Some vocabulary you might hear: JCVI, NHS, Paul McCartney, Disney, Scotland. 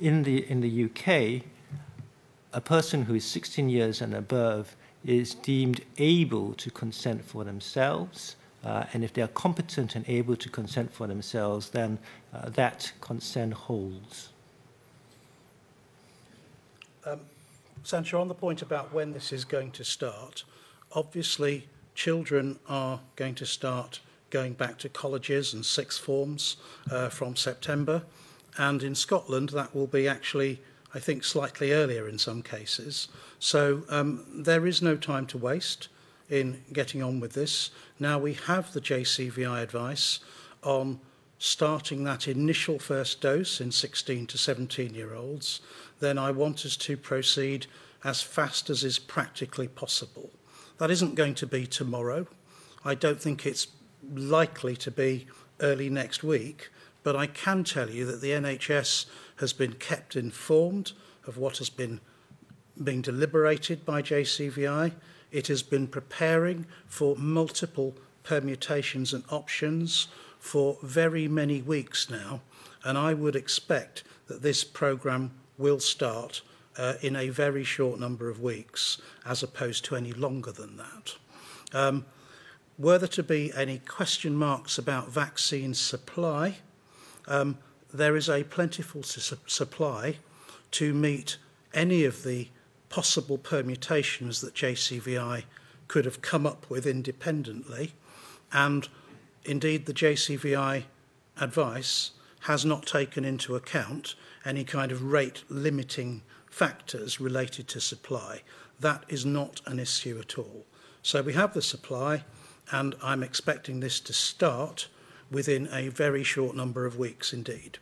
In the UK, a person who is 16 years and above is deemed able to consent for themselves, and if they are competent and able to consent for themselves, then that consent holds. Sancha, on the point about when this is going to start, obviously children are going to start going back to colleges and sixth forms from September, and in Scotland that will be actually, I think, slightly earlier in some cases. So there is no time to waste in getting on with this. Now we have the JCVI advice on starting that initial first dose in 16 to 17-year-olds, then I want us to proceed as fast as is practically possible. That isn't going to be tomorrow. I don't think it's likely to be early next week, but I can tell you that the NHS has been kept informed of what has been being deliberated by JCVI. It has been preparing for multiple permutations and options for very many weeks now, and I would expect that this programme will start in a very short number of weeks, as opposed to any longer than that. Were there to be any question marks about vaccine supply, there is a plentiful supply to meet any of the possible permutations that JCVI could have come up with independently, and indeed the JCVI advice has not taken into account any kind of rate limiting factors related to supply. That is not an issue at all. So we have the supply, and I'm expecting this to start within a very short number of weeks indeed.